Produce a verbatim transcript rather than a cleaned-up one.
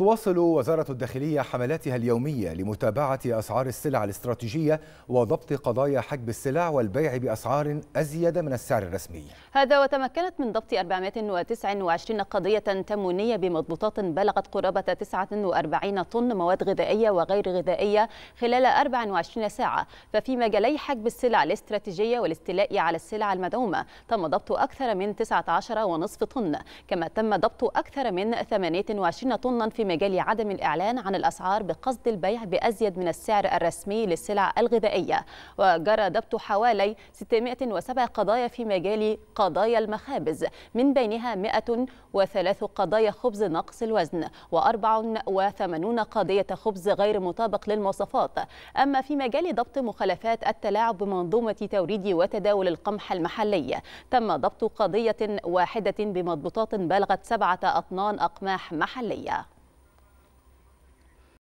تواصل وزارة الداخلية حملاتها اليومية لمتابعة أسعار السلع الاستراتيجية وضبط قضايا حجب السلع والبيع بأسعار أزيد من السعر الرسمي. هذا وتمكنت من ضبط أربعمائة وتسعة وعشرين قضية تموينية بمضبوطات بلغت قرابة تسعة وأربعين طن مواد غذائية وغير غذائية خلال أربع وعشرين ساعة، ففي مجالي حجب السلع الاستراتيجية والاستيلاء على السلع المدعومة تم ضبط أكثر من تسعة عشر فاصلة خمسة طن، كما تم ضبط أكثر من ثمانية وعشرين طنا في مجال عدم الإعلان عن الأسعار بقصد البيع بأزيد من السعر الرسمي للسلع الغذائية. وجرى ضبط حوالي ستمائة وسبع قضايا في مجال قضايا المخابز، من بينها مائة وثلاث قضايا خبز نقص الوزن وأربع وثمانين قضية خبز غير مطابق للمواصفات. أما في مجال ضبط مخالفات التلاعب بمنظومة توريد وتداول القمح المحلي تم ضبط قضية واحدة بمضبوطات بلغت سبعة أطنان أقماح محلية.